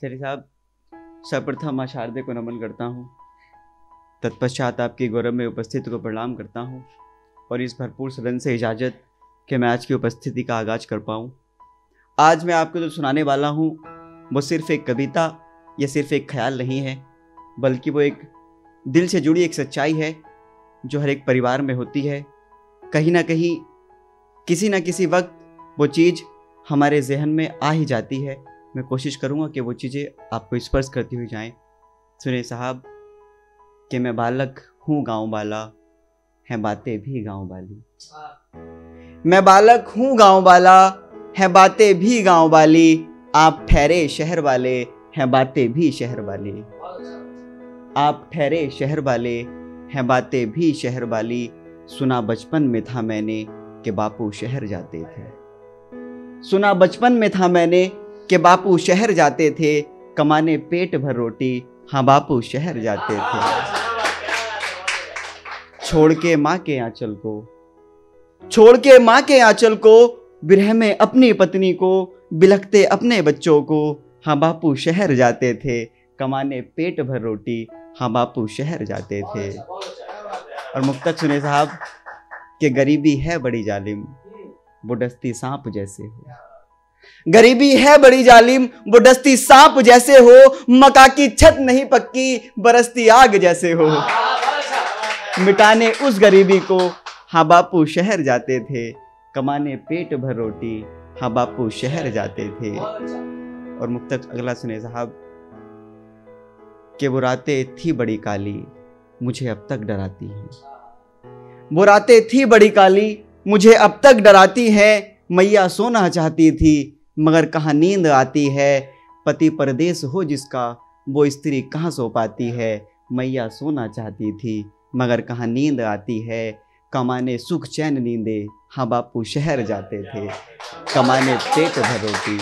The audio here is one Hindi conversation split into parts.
शरीफ साहब, सर्वप्रथम शारदे को नमन करता हूँ, तत्पश्चात आपके गौरव में उपस्थित को प्रणाम करता हूँ और इस भरपूर सदन से इजाज़त कि मैं आज की उपस्थिति का आगाज़ कर पाऊँ। आज मैं आपको जो सुनाने वाला हूँ वो सिर्फ़ एक कविता या सिर्फ़ एक ख्याल नहीं है, बल्कि वो एक दिल से जुड़ी एक सच्चाई है जो हर एक परिवार में होती है। कहीं ना कहीं किसी न किसी वक्त वो चीज़ हमारे जहन में आ ही जाती है। मैं कोशिश करूँगा कि वो चीज़ें आपको स्पर्श करती हुई जाएँ। सुने साहब कि मैं बालक हूँ गाँव वाला, हैं बातें भी गाँव वाली। मैं बालक हूँ गाँव वाला, हैं बातें भी गाँव वाली। आप ठहरे शहर वाले, हैं बातें भी शहर वाली। आप ठहरे शहर वाले, हैं बातें भी शहर वाली। सुना बचपन में था मैंने कि बापू शहर जाते थे। सुना बचपन में था मैंने कि बापू शहर जाते थे, कमाने पेट भर रोटी, हाँ बापू शहर जाते थे। छोड़ के माँ के आंचल को, छोड़ के माँ के आंचल को, बिरह में अपनी पत्नी को, बिलखते अपने बच्चों को, हाँ बापू शहर जाते थे। कमाने पेट भर रोटी, हाँ बापू शहर जाते थे। और मुक्तक सुने साहब कि गरीबी है बड़ी जालिम, वो डस्ती सांप जैसे हो। गरीबी है बड़ी जालिम, वो डस्ती सांप जैसे हो। मका की छत नहीं पक्की, बरसती आग जैसे हो। मिटाने उस गरीबी को, हाँ बापू शहर जाते थे। कमाने पेट भर रोटी, हाँ बापू शहर जाते थे। और मुक्तक अगला सुने साहब कि वो रातें थी बड़ी काली, मुझे अब तक डराती हैं। वो रातें थी बड़ी काली, मुझे अब तक डराती हैं। मैया सोना चाहती थी मगर कहाँ नींद आती है। पति परदेश हो जिसका, वो स्त्री कहाँ सो पाती है। मैया सोना चाहती थी मगर कहाँ नींद आती है। कमाने सुख चैन नींदे, हाँ बापू शहर जाते थे। कमाने पेट भर रोटी,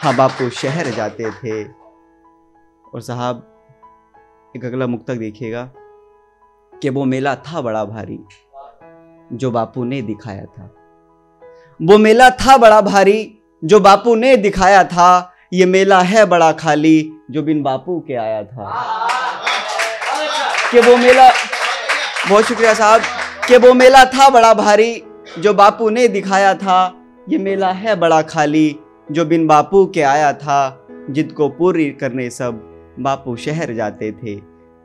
हाँ बापू शहर जाते थे। और साहब एक अगला मुक्तक देखिएगा कि वो मेला था बड़ा भारी जो बापू ने दिखाया था। वो मेला था बड़ा भारी जो बापू ने दिखाया था। ये मेला है बड़ा खाली जो बिन बापू के आया था। कि वो मेला, बहुत शुक्रिया साहब, कि वो मेला था बड़ा भारी जो बापू ने दिखाया था। ये मेला है बड़ा खाली जो बिन बापू के आया था। जिद को पूरी करने सब बापू शहर जाते थे।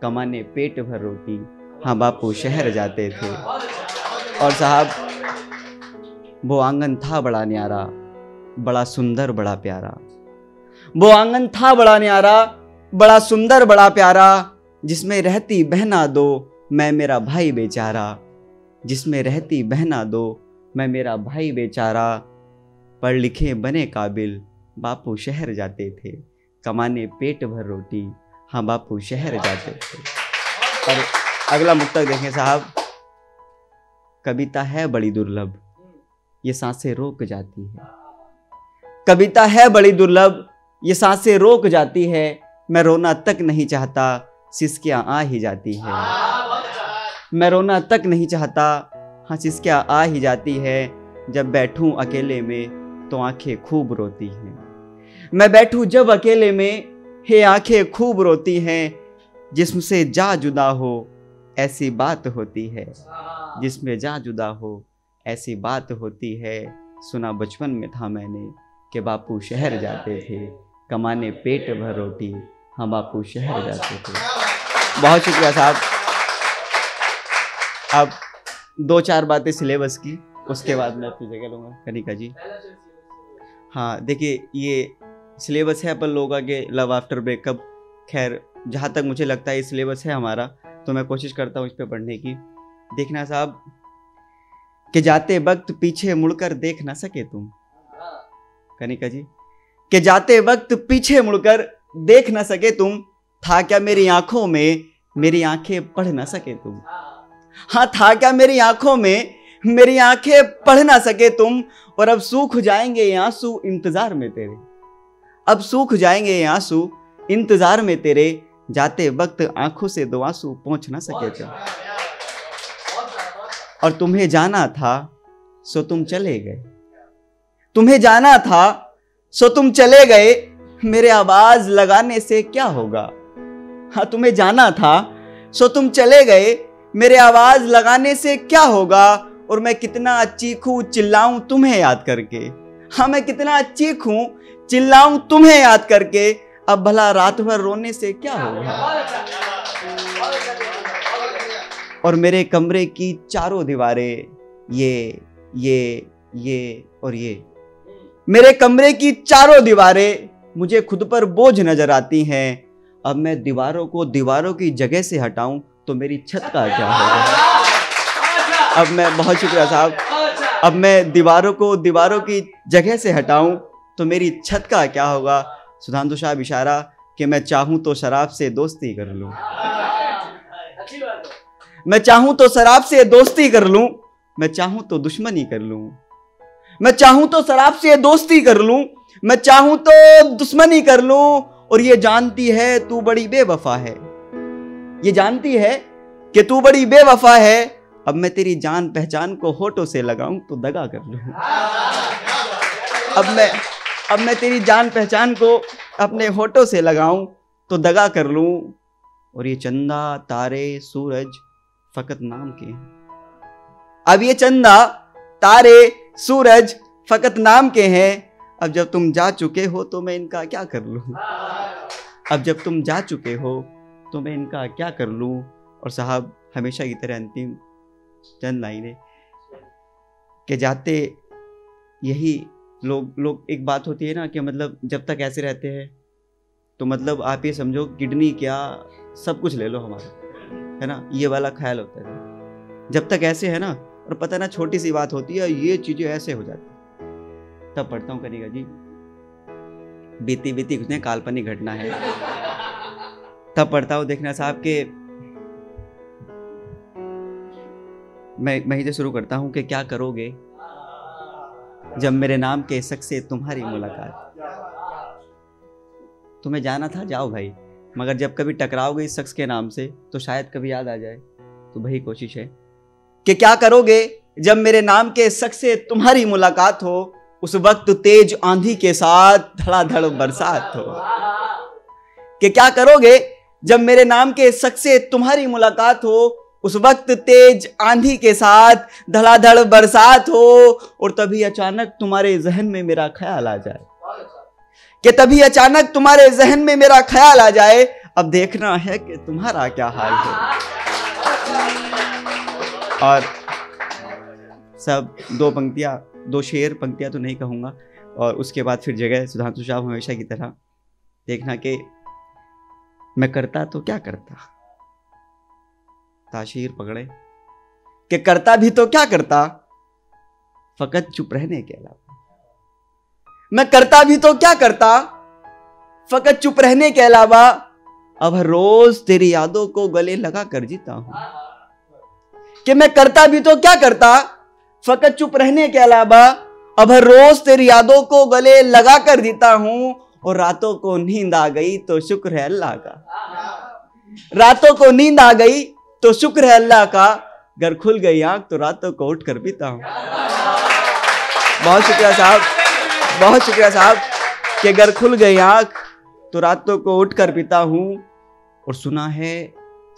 कमाने पेट भर रोटी, हाँ बापू शहर जाते थे। और साहब वो आंगन था बड़ा न्यारा, बड़ा सुंदर बड़ा प्यारा। वो आंगन था बड़ा न्यारा, बड़ा सुंदर बड़ा प्यारा। जिसमें रहती बहना दो, मैं मेरा भाई बेचारा। जिसमें रहती बहना दो, मैं मेरा भाई बेचारा। पढ़ लिखे बने काबिल, बापू शहर जाते थे। कमाने पेट भर रोटी, हाँ बापू शहर जाते थे। और अगला मुक्तक देखें साहब, कविता है बड़ी दुर्लभ, ये सांसें रोक जाती है। कविता है बड़ी दुर्लभ, ये सांसें रोक जाती है। मैं रोना तक नहीं चाहता, सिसकियाँ आ ही जाती है। मैं रोना तक नहीं चाहता, हाँ सिसकियाँ आ ही जाती है। जब बैठूं अकेले में तो आंखें खूब रोती हैं। मैं बैठूं जब अकेले में, हे आंखें खूब रोती हैं। जिस्म से जा जुदा हो ऐसी बात होती है। जिसमें जा जुदा हो ऐसी बात होती है। सुना बचपन में था मैंने कि बापू शहर जाते थे। कमाने पेट भर रोटी, हाँ बापू शहर जाते थे। बहुत शुक्रिया साहब। अब दो चार बातें सिलेबस की, उसके बाद मैं अपनी जगह लूँगा। कनिका जी, हाँ देखिए ये सिलेबस है अपन लोगों के लव आफ्टर ब्रेकअप। खैर जहाँ तक मुझे लगता है ये सिलेबस है हमारा, तो मैं कोशिश करता हूँ इस पे पढ़ने की। देखना साहब कि जाते वक्त पीछे मुड़कर देख ना सके तुम। कनिका जी, कि जाते वक्त पीछे मुड़कर देख ना सके तुम। था क्या मेरी आँखों में, मेरी आँखें पढ़ ना सके तुम। हाँ था क्या मेरी आँखों में, मेरी आंखें पढ़ ना सके तुम। और अब सूख जाएंगे ये आंसू इंतजार में तेरे। अब सूख जाएंगे ये आंसू इंतजार में तेरे। जाते वक्त आंखों से दो आंसू पहुंच ना सके तुम। और तुम्हें जाना था सो तुम चले गए। तुम्हें जाना था सो तुम चले गए। मेरे आवाज लगाने से क्या होगा। हाँ, तुम्हें जाना था सो तुम चले गए, मेरे आवाज लगाने से क्या होगा। और मैं कितना चीखूं चिल्लाऊं तुम्हें याद करके। हाँ, मैं कितना चीखूं चिल्लाऊं तुम्हें याद करके। अब भला रात भर रोने से क्या होगा। और मेरे कमरे की चारों दीवारें ये और ये, मेरे कमरे की चारों दीवारें मुझे खुद पर बोझ नजर आती हैं। अब मैं दीवारों को दीवारों की जगह से हटाऊं तो मेरी छत का क्या होगा। अब मैं, बहुत शुक्रिया साहब, अब मैं दीवारों को दीवारों की जगह से हटाऊं तो मेरी छत का क्या होगा। सुधांशु साहब इशारा कि मैं चाहूं तो शराब से दोस्ती कर लूं, मैं चाहूं तो शराब से दोस्ती कर लूं, मैं चाहूं तो दुश्मनी कर लूं, मैं चाहूं तो शराब से दोस्ती कर लूं, मैं चाहूं तो दुश्मनी कर लूं। और ये जानती है तू बड़ी बेवफा है, ये जानती है कि तू बड़ी बेवफा है। अब मैं तेरी जान पहचान को होठों से लगाऊं तो दगा कर लूं। अब मैं तेरी जान पहचान को अपने होठों से लगाऊं तो दगा कर लूं। और ये चंदा तारे सूरज फकत नाम के हैं। अब ये चंदा तारे सूरज फकत नाम के हैं। अब जब तुम जा चुके हो तो मैं इनका क्या कर लूं। अब जब तुम जा चुके हो तो मैं इनका क्या कर लूं। और साहब हमेशा की तरह अंतिम चंद लाइनें के जाते यही लोग एक बात होती है ना कि मतलब जब तक ऐसे रहते हैं तो मतलब आप ये समझो किडनी क्या सब कुछ ले लो हमारा, है ना, ये वाला ख्याल होता है जब तक ऐसे, है ना। और पता ना छोटी सी बात होती है ये चीज़ें ऐसे हो जाती। तब पढ़ता हूँ कनिका जी, बीती बीती कुछ काल्पनिक घटना है। तब पढ़ता हूँ देखना साहब के, मैं ही शुरू करता हूँ कि क्या करोगे जब मेरे नाम के शख्स से तुम्हारी मुलाकात। तुम्हें जाना था, जाओ भाई, मगर जब कभी टकराओगे इस शख्स के नाम से तो शायद कभी याद आ जाए। तो वही कोशिश है कि क्या करोगे जब मेरे नाम के शख्स से तुम्हारी मुलाकात हो, उस वक्त तेज आंधी के साथ धड़ाधड़ बरसात हो। कि क्या करोगे जब मेरे नाम के शख्स से तुम्हारी मुलाकात हो, उस वक्त तेज आंधी के साथ धड़ाधड़ बरसात हो। और तभी अचानक तुम्हारे जहन में मेरा ख्याल आ जाए, कि तभी अचानक तुम्हारे जहन में मेरा ख्याल आ जाए। अब देखना है कि तुम्हारा क्या हाल है। और सब दो पंक्तियां, दो शेर, पंक्तियां तो नहीं कहूँगा। और उसके बाद फिर जगह सुधांशु साहब हमेशा की तरह देखना कि मैं करता तो क्या करता, ताशीर पकड़े कि करता भी तो क्या करता फकत चुप रहने के अलावा। मैं करता भी तो क्या करता फकत चुप रहने के अलावा। अब हर रोज तेरी यादों को गले लगा कर जीता हूं। कि मैं करता भी तो क्या करता फकत चुप रहने के अलावा। अब हर रोज तेरी यादों को गले लगा कर जीता हूं। और रातों को नींद आ गई तो शुक्र है अल्लाह का, रातों को नींद आ गई तो शुक्र है अल्लाह का। घर खुल गई आंख तो रातों को उठ कर पीता हूँ। बहुत शुक्रिया साहब, बहुत शुक्रिया साहब कि घर खुल गई आंख तो रातों को उठ कर पीता हूँ। और सुना है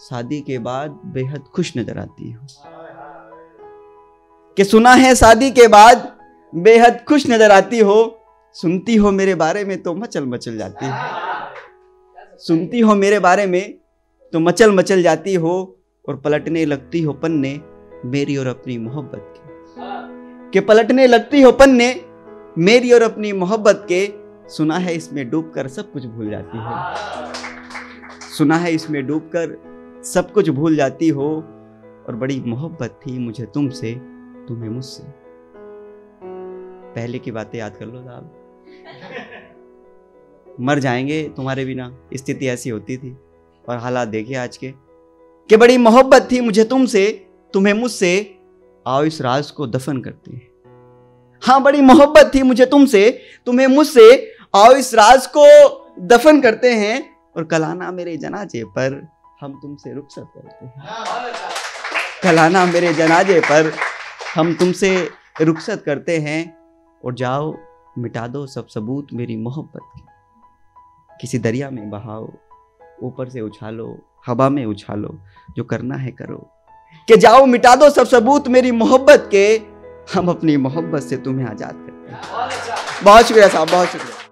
शादी के बाद बेहद खुश नजर आती हूँ। कि सुना है शादी के बाद बेहद खुश नजर आती हो। सुनती हो मेरे बारे में तो मचल मचल जाती हो, सुनती हो मेरे बारे में तो मचल मचल जाती हो। और पलटने लगती हो पन्ने मेरी और अपनी मोहब्बत के, कि पलटने लगती हो पन्ने मेरी और अपनी मोहब्बत के। सुना है इसमें डूबकर सब कुछ भूल जाती हो, सुना है इसमें डूबकर सब कुछ भूल जाती हो। और बड़ी मोहब्बत थी मुझे तुमसे, तुम्हें मुझसे। पहले की बातें याद कर लो साहब, मर जाएंगे तुम्हारे बिना, स्थिति ऐसी होती थी। और हालात देखिए आज के, कि बड़ी मोहब्बत थी मुझे तुमसे, तुम्हें मुझसे। आओ इस राज को दफन करते हैं। हाँ, बड़ी मोहब्बत थी मुझे तुमसे, तुम्हें मुझसे। आओ इस राज को दफन करते हैं। और कल आना मेरे जनाजे पर हम तुमसे रुखसत करते हैं। कल आना मेरे जनाजे पर हम तुमसे रुखसत करते हैं। और जाओ मिटा दो सब सबूत मेरी मोहब्बत की। किसी दरिया में बहाओ, ऊपर से उछालो, हवा में उछालो, जो करना है करो। कि जाओ मिटा दो सब सबूत मेरी मोहब्बत के, हम अपनी मोहब्बत से तुम्हें आज़ाद करते हैं। बहुत शुक्रिया साहब, बहुत शुक्रिया।